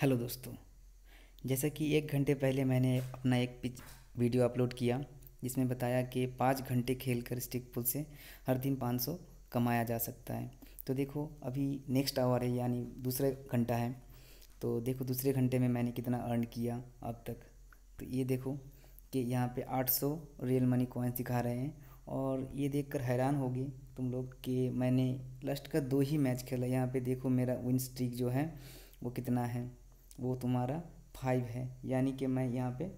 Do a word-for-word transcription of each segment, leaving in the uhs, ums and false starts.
Hello दोस्तों, जैसा कि एक घंटे पहले मैंने अपना एक पिच वीडियो अपलोड किया जिसमें बताया कि पाँच घंटे खेलकर स्टिक पुल से हर दिन पाँच सौ कमाया जा सकता है। तो देखो अभी नेक्स्ट आवर है, यानी दूसरे घंटा है। तो देखो दूसरे घंटे में मैंने कितना अर्न किया अब तक। तो ये देखो कि यहाँ पे आठ सौ रियल मनी कॉइन्स दिखा रहे हैं और ये देखकर हैरान होगी तुम लोग कि मैंने लास्ट का दो ही मैच खेला। यहाँ पे देखो मेरा विन स्ट्रीक जो है वो कितना है, वो तुम्हारा फाइव है। यानी कि मैं यहाँ पे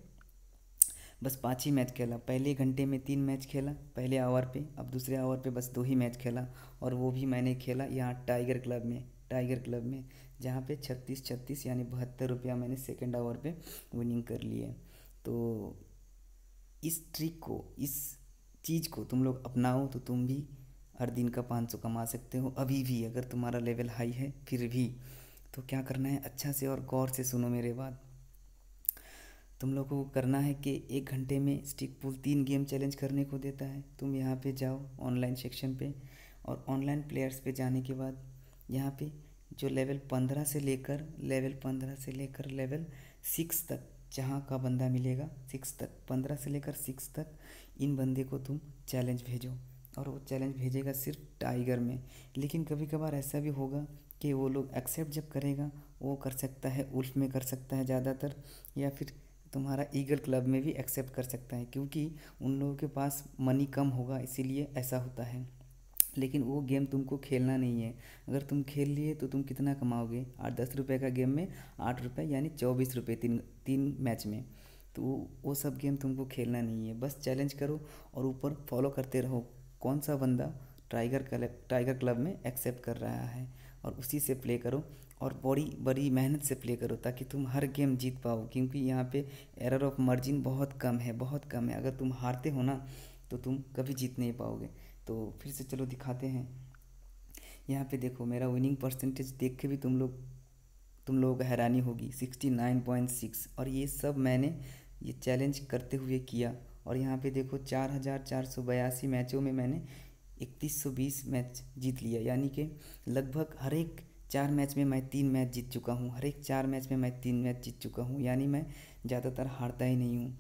बस पाँच ही मैच खेला। पहले घंटे में तीन मैच खेला पहले आवर पे, अब दूसरे आवर पे बस दो ही मैच खेला, और वो भी मैंने खेला यहाँ टाइगर क्लब में टाइगर क्लब में जहाँ पे छत्तीस छत्तीस यानी बहत्तर रुपया मैंने सेकेंड आवर पे विनिंग कर ली है। तो इस ट्रिक को, इस चीज़ को तुम लोग अपनाओ तो तुम भी हर दिन का पाँच सौ कमा सकते हो। अभी भी अगर तुम्हारा लेवल हाई है फिर भी तो क्या करना है, अच्छा से और गौर से सुनो मेरे बात। तुम लोगों को करना है कि एक घंटे में स्टिक पुल तीन गेम चैलेंज करने को देता है। तुम यहाँ पे जाओ ऑनलाइन सेक्शन पे, और ऑनलाइन प्लेयर्स पे जाने के बाद यहाँ पे जो लेवल पंद्रह से लेकर लेवल पंद्रह से लेकर लेवल सिक्स तक जहाँ का बंदा मिलेगा, सिक्स तक पंद्रह से लेकर सिक्स तक इन बंदे को तुम चैलेंज भेजो, और वो चैलेंज भेजेगा सिर्फ टाइगर में। लेकिन कभी कभार ऐसा भी होगा कि वो लोग एक्सेप्ट जब करेगा, वो कर सकता है वुल्फ में, कर सकता है ज़्यादातर, या फिर तुम्हारा ईगल क्लब में भी एक्सेप्ट कर सकता है, क्योंकि उन लोगों के पास मनी कम होगा इसीलिए ऐसा होता है। लेकिन वो गेम तुमको खेलना नहीं है। अगर तुम खेल लिए तो तुम कितना कमाओगे, आठ दस रुपये का गेम में आठ रुपये यानी चौबीस रुपये तीन तीन मैच में। तो वो सब गेम तुमको खेलना नहीं है, बस चैलेंज करो और ऊपर फॉलो करते रहो कौन सा बंदा टाइगर क्लब टाइगर क्लब में एक्सेप्ट कर रहा है, और उसी से प्ले करो और बड़ी बड़ी मेहनत से प्ले करो ताकि तुम हर गेम जीत पाओ। क्योंकि यहाँ पे एरर ऑफ मार्जिन बहुत कम है, बहुत कम है। अगर तुम हारते हो ना तो तुम कभी जीत नहीं पाओगे। तो फिर से चलो दिखाते हैं। यहाँ पे देखो मेरा विनिंग परसेंटेज देख के भी तुम लोग तुम लोगों को हैरानी होगी, सिक्सटी नाइन पॉइंट सिक्स, और ये सब मैंने ये चैलेंज करते हुए किया। और यहाँ पे देखो चार हज़ार चार सौ बयासी मैचों में मैंने इकतीस सौ बीस मैच जीत लिया, यानी कि लगभग हर एक चार मैच में मैं तीन मैच जीत चुका हूँ, हर एक चार मैच में मैं तीन मैच जीत चुका हूँ, यानी मैं ज़्यादातर हारता ही नहीं हूँ।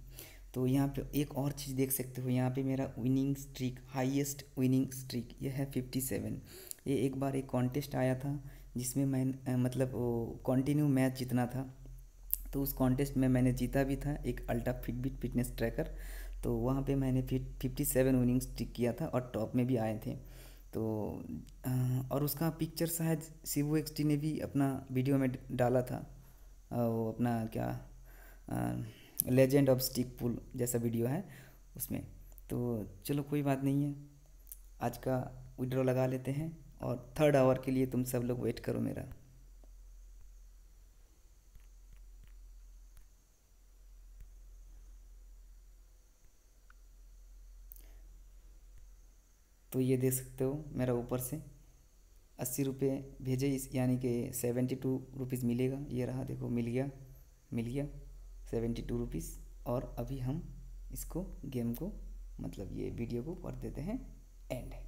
तो यहाँ पे एक और चीज़ देख सकते हो, यहाँ पे मेरा winning streak, highest winning streak ये है फिफ्टी सेवन। ये एक बार एक कॉन्टेस्ट आया था जिसमें मैं मतलब कंटिन्यू मैच जीतना था, तो उस कॉन्टेस्ट में मैंने जीता भी था एक अल्ट्रा फिटबिट फिटनेस ट्रैकर। तो वहाँ पे मैंने फिर फिफ्टी सेवन विनिंग स्ट्रिक किया था और टॉप में भी आए थे। तो और उसका पिक्चर शायद सेवो एक्सटी ने भी अपना वीडियो में डाला था, वो अपना क्या लेजेंड ऑफ स्टिक पुल जैसा वीडियो है उसमें। तो चलो कोई बात नहीं है, आज का विड्रॉ लगा लेते हैं, और थर्ड आवर के लिए तुम सब लोग वेट करो मेरा। तो ये देख सकते हो मेरा ऊपर से अस्सी रुपये भेजे, इस यानी कि सेवेंटी टू रुपीज़ मिलेगा। ये रहा देखो, मिल गया मिल गया सेवेंटी टू रुपीज़। और अभी हम इसको गेम को मतलब ये वीडियो को कर देते हैं एंड।